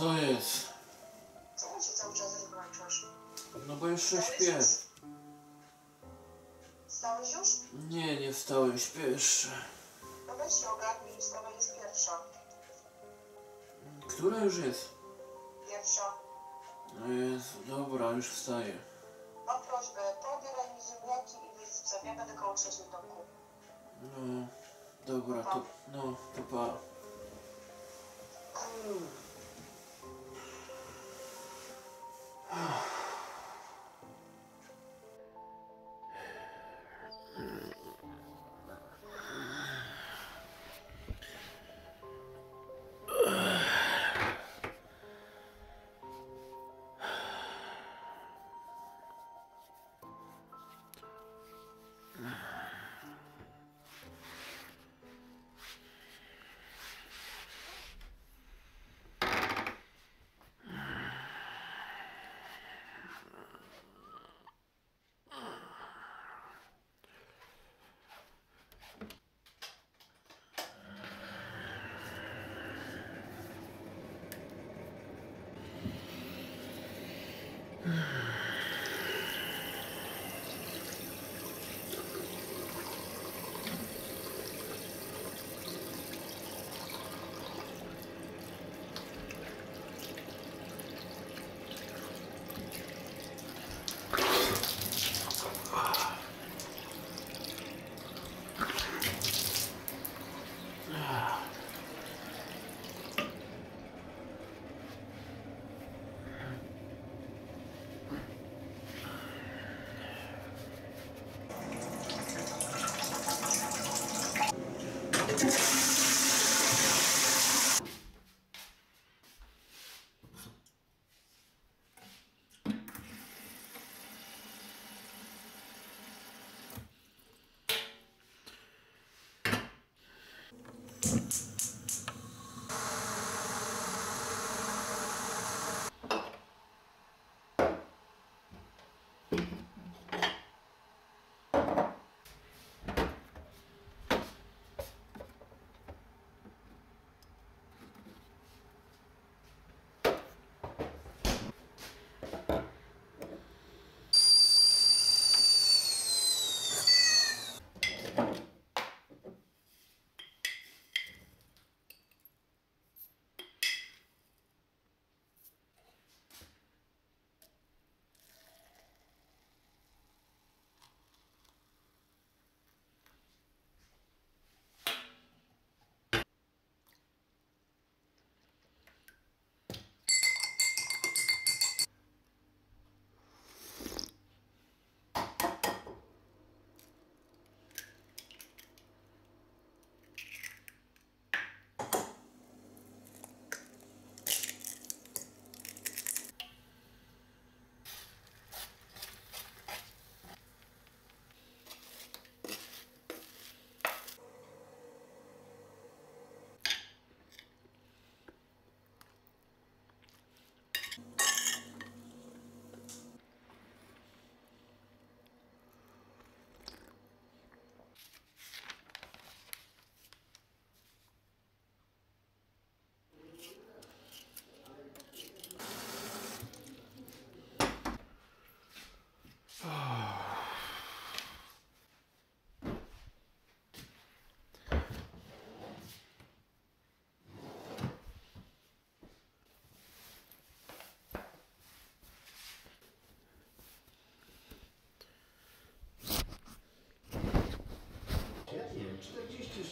Co jest? Czemu się cały czas wyłączasz? No bo jeszcze śpię. Wstałeś już? Nie, nie wstałem, śpię jeszcze. No weź się ogarnij, wstawaj już pierwsza. Która już jest? Pierwsza. No jest, dobra, już wstaję. Mam prośbę, pobieraj mi ziemniaki i wyjdź w cebie, będę koło trzeciej w domku. No, dobra, pa. To pa.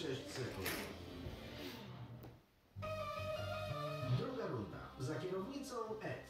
6 sekund. Druga runda. Za kierownicą Ed.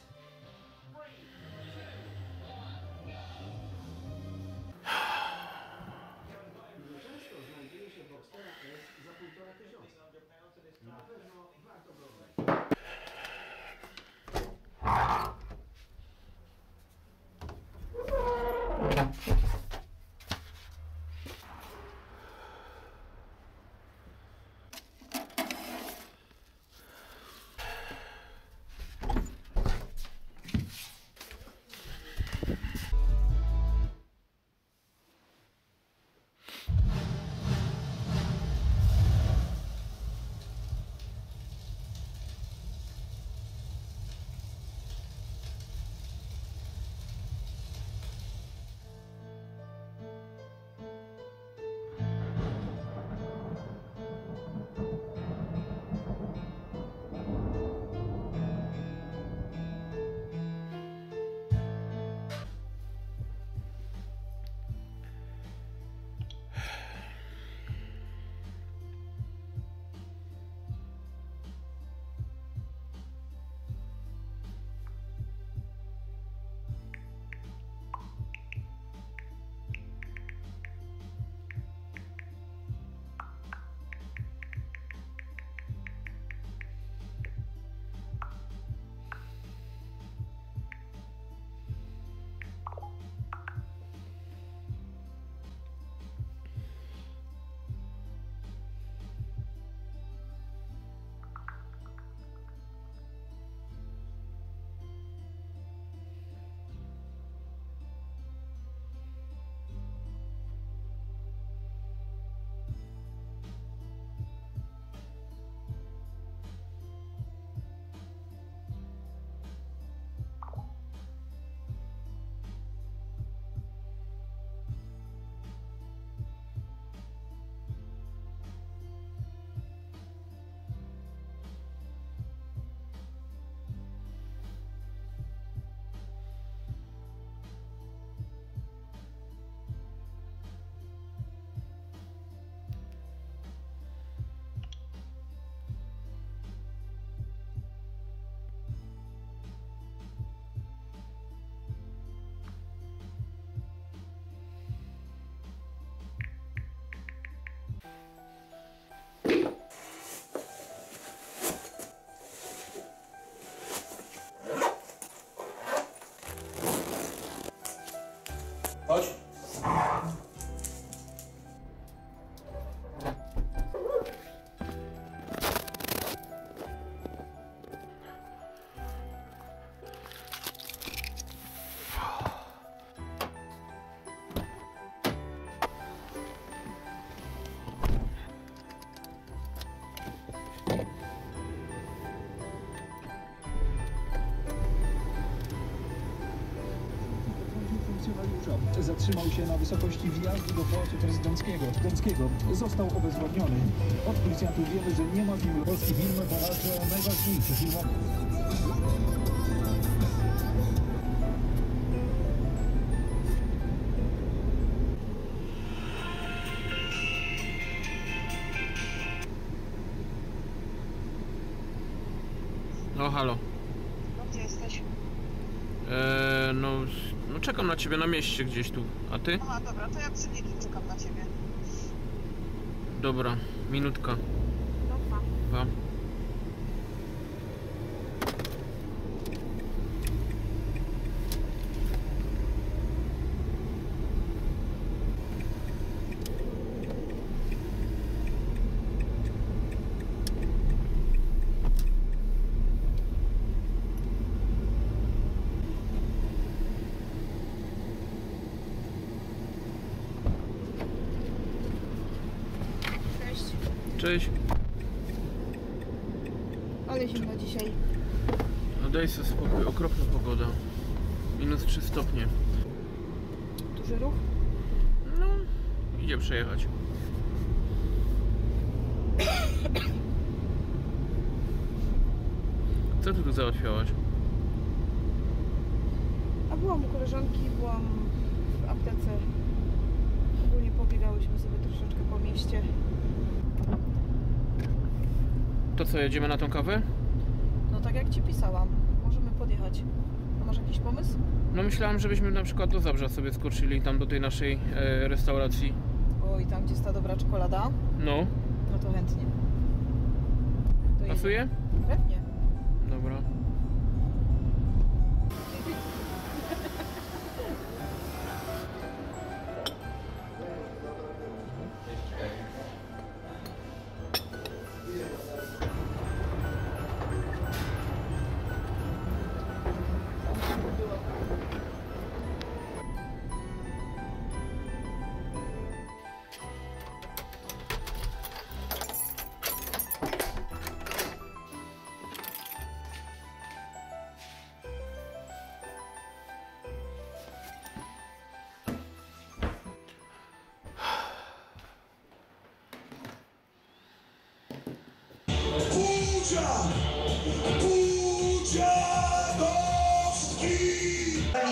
Chodź. Zatrzymał się na wysokości wjazdu do Pałacu Prezydenckiego. Został obezwładniony. Od policjantów wiemy, że nie ma w nim polski film, bo walczy o najważniejsze filmowe. No halo. Gdzie jesteś? No czekam na ciebie na mieście gdzieś tu, a ty? Aha, dobra, to ja przy Lidlu czekam na ciebie. Dobra, minutka. Dobra. Pa. Cześć. Ale zimno dzisiaj. No daj sobie spokój, okropna pogoda. -3 stopnie. Duży ruch? No, idzie przejechać. Co ty tu załatwiałaś? A byłam u koleżanki, byłam w aptece. Ogólnie pobiegałyśmy sobie troszeczkę po mieście. To co, jedziemy na tą kawę? No tak jak Ci pisałam, możemy podjechać. A masz jakiś pomysł? No myślałam, żebyśmy na przykład do Zabrza sobie skoczyli, tam do tej naszej restauracji. Oj, tam gdzie jest ta dobra czekolada? No. No to chętnie. Pasuje? Pewnie. Dobra.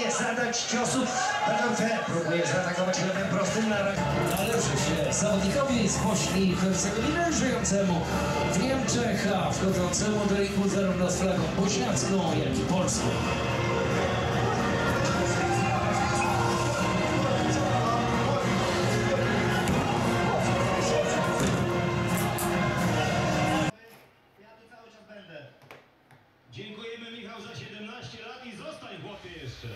Nie zadać ciosów, będą fair, próbuje zaatakować lewym prostym na rękę. Należy się zawodnikowi z Bośni i Hercegowiny żyjącemu w Niemczech, a wchodzącemu do ringu zarówno z flagą bośniacką, jak i polską. Dziękujemy, Michał, za 17 lat i zostań w łapie jeszcze.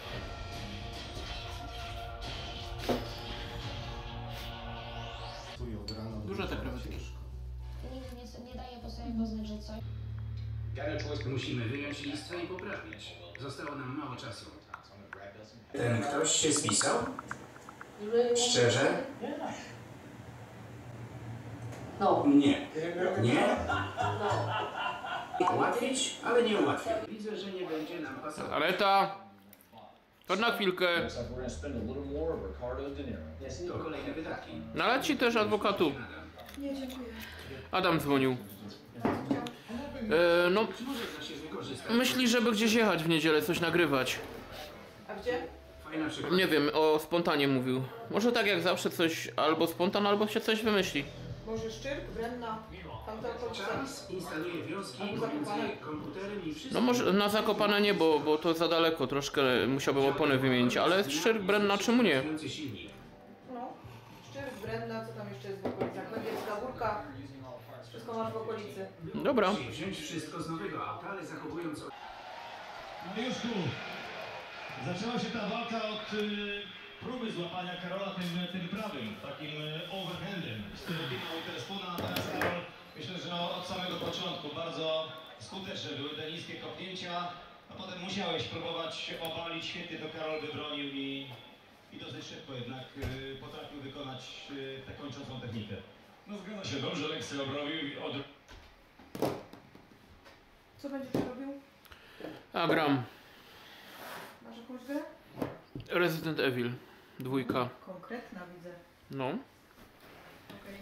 Dużo tak naprawdę. Nie daje po sobie poznać, że coś. Musimy wyjąć listę i poprawić. Zostało nam mało czasu. Ten ktoś się spisał? Szczerze? No. Nie. Nie? Ułatwić, ale nie ułatwić. Widzę, że nie będzie nam pasować. Ale to na chwilkę. To kolejne wydatki. Naleci też adwokatu. Nie, dziękuję. Adam dzwonił. No, myśli, żeby gdzieś jechać w niedzielę, coś nagrywać. A gdzie? Nie wiem, o spontanie mówił. Może tak jak zawsze coś, albo spontan, albo się coś wymyśli. Może Szczyrk, Brenna, tamta czas instaluje wiązki między komputerem i wszystkim. No może na Zakopane nie, bo to za daleko, troszkę musiałbym opony wymienić, ale Szczyrk, Brenna, czemu nie? No, Szczyrk, Brenna, co tam jeszcze jest w okolicach? Lewiecka Górka, wszystko masz w okolicy. Dobra. Wziąć wszystko z nowego auta, ale zachowując... No już tu, zaczęła się ta walka od... próby złapania Karola tym prawym, takim overhandem. Myślę, że od samego początku bardzo skuteczne były te niskie kopnięcia, a potem musiałeś próbować obalić, świetnie to Karol wybronił i dosyć szybko jednak potrafił wykonać tę kończącą technikę. No zgadza się, dobrze lekcję obrobił. Co będziesz robił? A gram. Masz jakąś grę? Resident Evil 2. Konkretna widzę. No. Okej. Okay.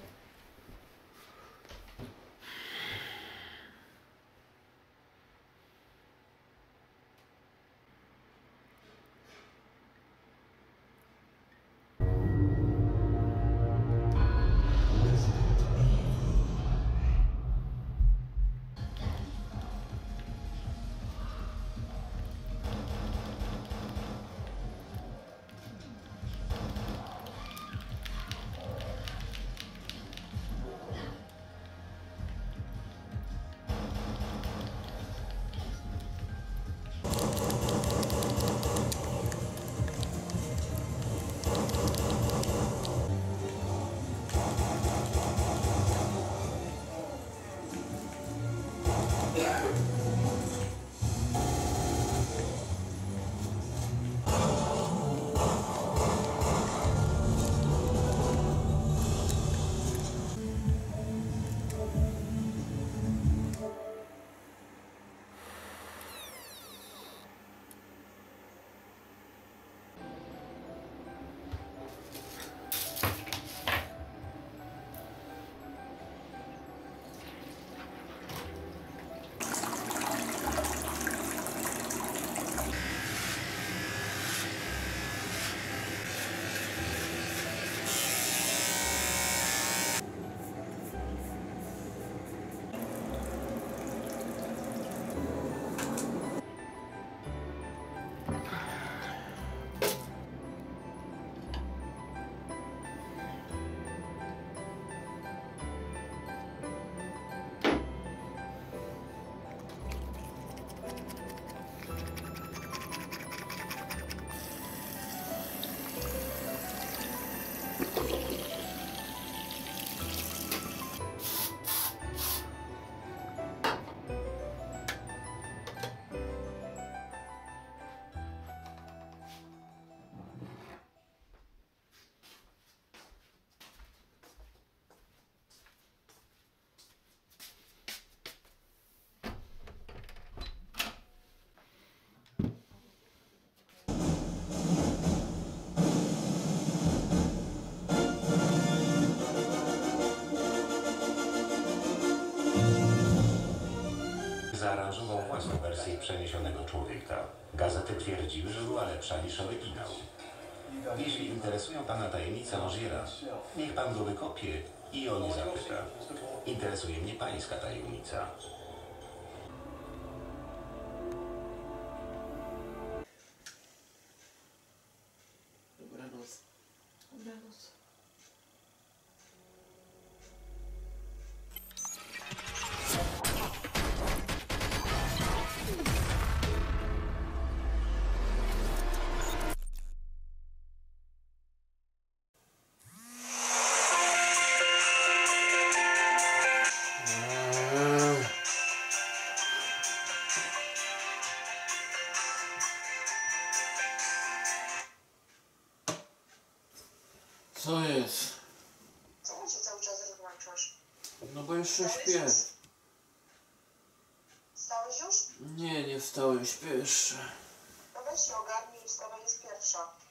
znalazł wersję przeniesionego człowieka. Gazety twierdziły, że była lepsza niż oryginał. Jeśli interesują pana tajemnice Angiera, niech pan go wykopie i o nie zapyta. Interesuje mnie pańska tajemnica. Dobranoc. Dobranoc. Co jest? Co się cały czas rozłączasz? No bo jeszcze śpię. Wstałeś już? Nie, nie wstałem, śpię jeszcze. No weź się ogarnij i wstawaj już pierwsza.